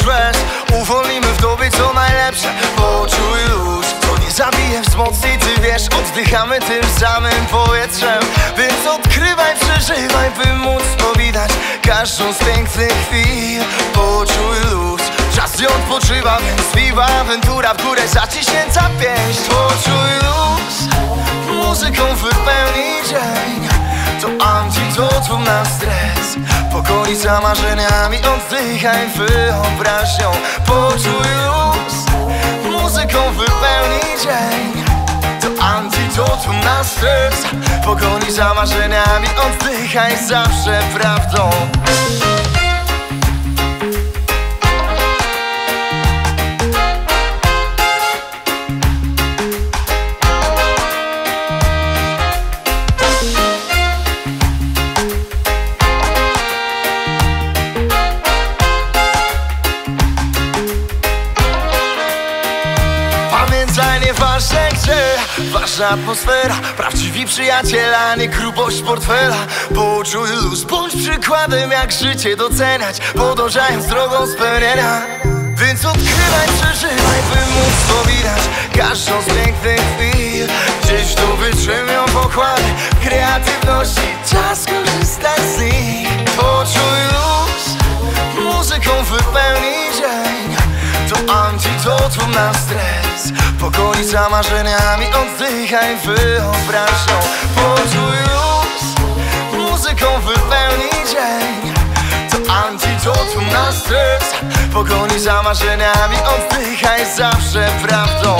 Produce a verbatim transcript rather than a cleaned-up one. stres. Uwolnimy w tobie co najlepsze. Poczuj luz, to nie zabije, wzmocnij, ty wiesz. Oddychamy tym samym powietrzem. Więc odkrywaj, przeżywaj, by móc to widać każdą z pięknych chwil. Poczuj luz, czas nie odpoczywa, więc piwa, awantura w górę, zaciśnięta pięść. Poczuj luz, muzyką wypełnij dzień. To antidotum na stres. Pogoni za marzeniami, oddychaj wyobraźnią. Poczuj luz, muzyką wypełnij dzień. To antidotum na stres. Pogoni za marzeniami, oddychaj zawsze prawdą. Nieważne gdzie, ważna atmosfera. Prawdziwi przyjaciele, a nie grubość portfela. Poczuj luz, bądź przykładem jak życie doceniać, podążając drogą spełnienia. Więc odkrywaj, przeżywaj, by móc to widać każdą z pięknych chwil. Gdzieś tu wytrzymią pokłady kreatywności, czas korzystać z nich. Poczuj luz, muzyką wypełnij dzień. To antidotum na stres. Pogoni za marzeniami, oddychaj wyobraźnią. Poczuj luz, muzyką wypełnij dzień. To antidotum na stres. Pogoni za marzeniami, oddychaj zawsze prawdą.